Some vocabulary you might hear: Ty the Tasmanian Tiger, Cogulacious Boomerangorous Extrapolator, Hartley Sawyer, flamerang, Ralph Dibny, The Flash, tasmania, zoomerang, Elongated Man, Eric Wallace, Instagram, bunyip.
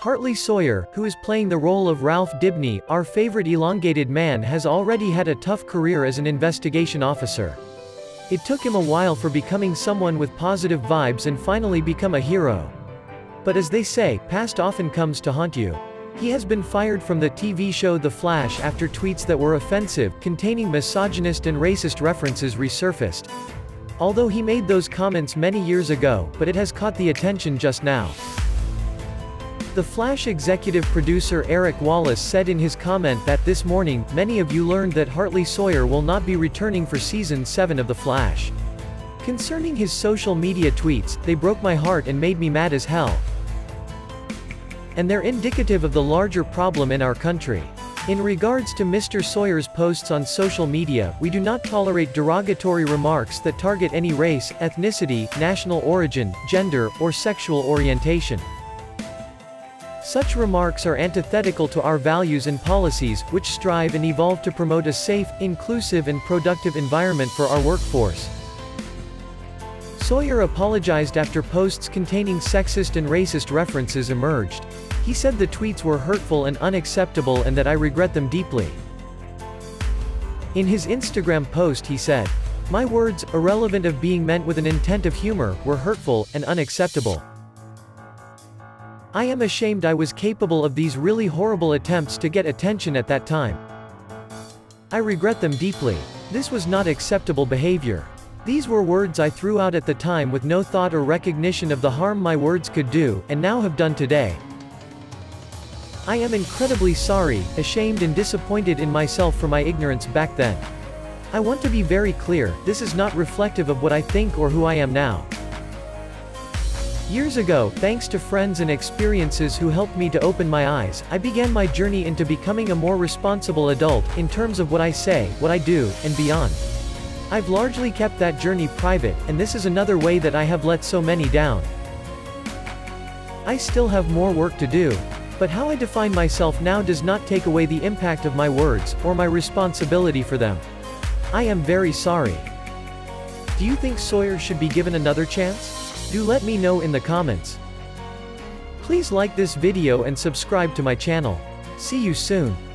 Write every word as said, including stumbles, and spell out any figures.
Hartley Sawyer, who is playing the role of Ralph Dibny, our favorite elongated man, has already had a tough career as an investigation officer. It took him a while for becoming someone with positive vibes and finally become a hero. But as they say, past often comes to haunt you. He has been fired from the T V show The Flash after tweets that were offensive, containing misogynist and racist references resurfaced. Although he made those comments many years ago, but it has caught the attention just now. The Flash executive producer Eric Wallace said in his comment that this morning, many of you learned that Hartley Sawyer will not be returning for season seven of The Flash. Concerning his social media tweets, they broke my heart and made me mad as hell. And they're indicative of the larger problem in our country. In regards to Mister Sawyer's posts on social media, we do not tolerate derogatory remarks that target any race, ethnicity, national origin, gender, or sexual orientation. Such remarks are antithetical to our values and policies, which strive and evolve to promote a safe, inclusive and productive environment for our workforce. Sawyer apologized after posts containing sexist and racist references emerged. He said the tweets were hurtful and unacceptable and that I regret them deeply. In his Instagram post he said, "My words, irrelevant of being meant with an intent of humor, were hurtful and unacceptable. I am ashamed I was capable of these really horrible attempts to get attention at that time. I regret them deeply. This was not acceptable behavior. These were words I threw out at the time with no thought or recognition of the harm my words could do, and now have done today. I am incredibly sorry, ashamed and disappointed in myself for my ignorance back then. I want to be very clear, this is not reflective of what I think or who I am now. Years ago, thanks to friends and experiences who helped me to open my eyes, I began my journey into becoming a more responsible adult, in terms of what I say, what I do, and beyond. I've largely kept that journey private, and this is another way that I have let so many down. I still have more work to do. But how I define myself now does not take away the impact of my words, or my responsibility for them. I am very sorry. Do you think Sawyer should be given another chance? Do let me know in the comments. Please like this video and subscribe to my channel. See you soon.